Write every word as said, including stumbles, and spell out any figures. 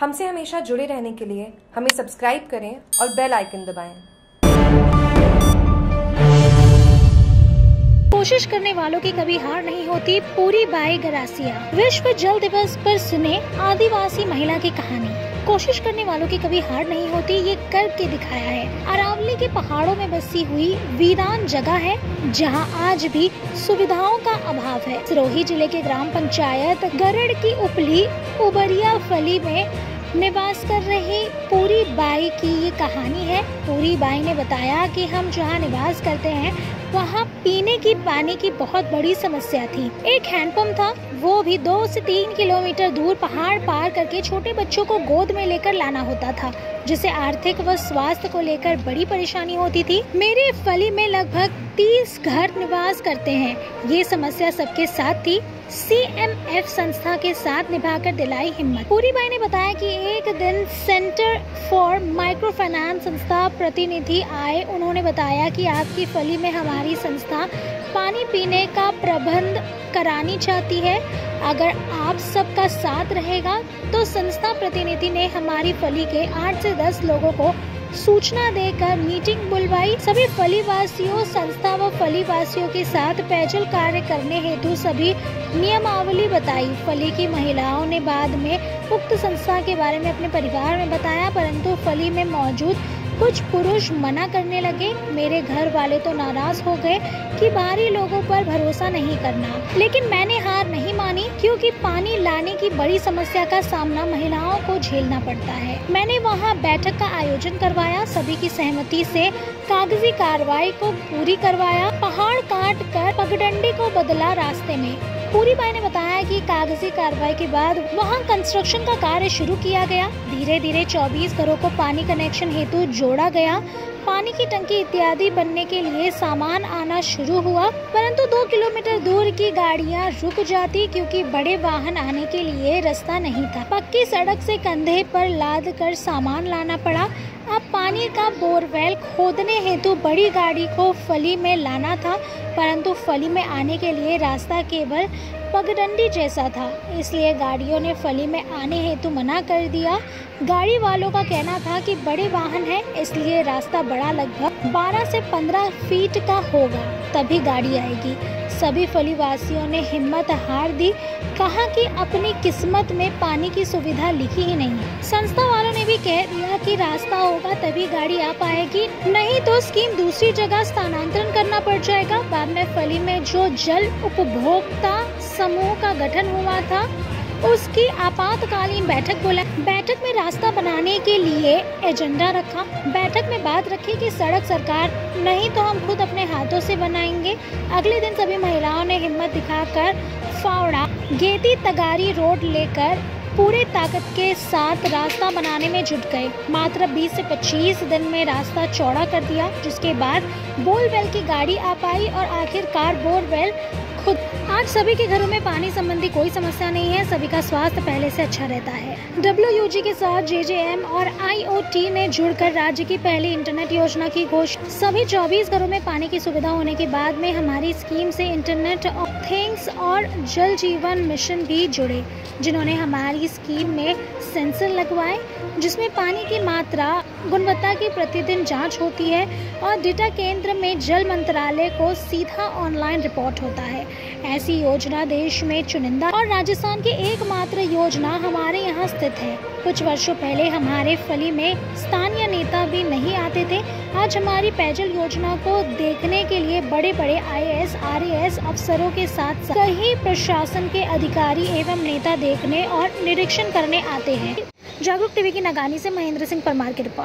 हमसे हमेशा जुड़े रहने के लिए हमें सब्सक्राइब करें और बेल आइकन दबाएं। कोशिश करने वालों की कभी हार नहीं होती। पूरी बाई गरासिया। विश्व जल दिवस पर सुने आदिवासी महिला की कहानी। कोशिश करने वालों की कभी हार नहीं होती, ये करके दिखाया है। अरावली के पहाड़ों में बसी हुई वीरान जगह है जहां आज भी सुविधाओं का अभाव है। सिरोही जिले के ग्राम पंचायत घरट की उपली उबरिया फली में निवास कर रही पूरी बाई की ये कहानी है। पूरी बाई ने बताया कि हम जहाँ निवास करते हैं वहाँ पीने की पानी की बहुत बड़ी समस्या थी। एक हैंडपंप था, वो भी दो से तीन किलोमीटर दूर पहाड़ पार करके छोटे बच्चों को गोद में लेकर लाना होता था, जिसे आर्थिक व स्वास्थ्य को लेकर बड़ी परेशानी होती थी। मेरे फली में लगभग तीस घर निवास करते हैं। ये समस्या सबके साथ थी। सी एम एफ संस्था के साथ निभाकर दिलाई हिम्मत। पूरी बाई ने बताया कि एक दिन सेंटर फॉर माइक्रो फाइनेंस संस्था प्रतिनिधि आए। उन्होंने बताया कि आपकी फली में हमारी संस्था पानी पीने का प्रबंध करानी चाहती है। अगर आप सबका साथ रहेगा तो संस्था प्रतिनिधि ने हमारी फली के आठ से दस लोगों को सूचना देकर मीटिंग बुलवाई। सभी फलीवासियों, संस्था व फलीवासियों के साथ पैदल कार्य करने हेतु सभी नियमावली बताई। फली की महिलाओं ने बाद में उक्त संस्था के बारे में अपने परिवार में बताया, परंतु फली में मौजूद कुछ पुरुष मना करने लगे। मेरे घर वाले तो नाराज हो गए कि बाहरी लोगों पर भरोसा नहीं करना, लेकिन मैंने हार नहीं मानी क्योंकि पानी लाने की बड़ी समस्या का सामना महिलाओं को झेलना पड़ता है। मैंने वहां बैठक का आयोजन करवाया, सभी की सहमति से कागजी कार्रवाई को पूरी करवाया। पहाड़ काट कर पगडंडी को बदला रास्ते में। पूरी बाई ने बताया कि कागजी कार्रवाई के बाद वहां कंस्ट्रक्शन का कार्य शुरू किया गया। धीरे धीरे चौबीस घरों को पानी कनेक्शन हेतु जोड़ा गया। पानी की टंकी इत्यादि बनने के लिए सामान आना शुरू हुआ, परंतु दो किलोमीटर दूर की गाड़ियां रुक जाती क्योंकि बड़े वाहन आने के लिए रास्ता नहीं था। पक्की सड़क से कंधे पर लाद कर सामान लाना पड़ा। अब पानी का बोरवेल खोदने हेतु बड़ी गाड़ी को फली में लाना था, परंतु फली में आने के लिए रास्ता केवल पगडंडी जैसा था, इसलिए गाड़ियों ने फली में आने हेतु मना कर दिया। गाड़ी वालों का कहना था कि बड़े वाहन हैं, इसलिए रास्ता बड़ा लगभग बारह से पंद्रह फीट का होगा तभी गाड़ी आएगी। सभी फलीवासियों ने हिम्मत हार दी, कहा कि अपनी किस्मत में पानी की सुविधा लिखी ही नहीं। संस्था वालों ने भी कह दिया कि रास्ता होगा तभी गाड़ी आ पाएगी, नहीं तो स्कीम दूसरी जगह स्थानांतरण करना पड़ जाएगा। बाद में फली में जो जल उपभोक्ता समूह का गठन हुआ था, उसकी आपातकालीन बैठक बोला। बैठक में रास्ता बनाने के लिए एजेंडा रखा। बैठक में बात रखी कि सड़क सरकार नहीं तो हम खुद अपने हाथों से बनाएंगे। अगले दिन सभी महिलाओं ने हिम्मत दिखाकर फावड़ा गेती तगारी रोड लेकर पूरे ताकत के साथ रास्ता बनाने में जुट गए। मात्र बीस से पच्चीस दिन में रास्ता चौड़ा कर दिया, जिसके बाद बोरवेल की गाड़ी आ पाई और आखिरकार बोरवेल खुद। आज सभी के घरों में पानी संबंधी कोई समस्या नहीं है। सभी का स्वास्थ्य पहले से अच्छा रहता है। डब्ल्यू यू जी के साथ जे जे एम और आई ओ टी ने जुड़कर राज्य की पहली इंटरनेट योजना की घोषणा। सभी चौबीस घरों में पानी की सुविधा होने के बाद में हमारी स्कीम से इंटरनेट ऑफ थिंग्स और जल जीवन मिशन भी जुड़े, जिन्होंने हमारी स्कीम में सेंसर लगवाए जिसमें पानी की मात्रा, गुणवत्ता की प्रतिदिन जाँच होती है और डेटा केंद्र में जल मंत्रालय को सीधा ऑनलाइन रिपोर्ट होता है। ऐसी योजना देश में चुनिंदा और राजस्थान की एकमात्र योजना हमारे यहाँ स्थित है। कुछ वर्षों पहले हमारे फली में स्थानीय नेता भी नहीं आते थे। आज हमारी पेयजल योजना को देखने के लिए बड़े बड़े I A S, R A S अफसरों के साथ कई प्रशासन के अधिकारी एवं नेता देखने और निरीक्षण करने आते हैं। जागरूक टीवी की नागाणी से महेंद्र सिंह परमार की रिपोर्ट।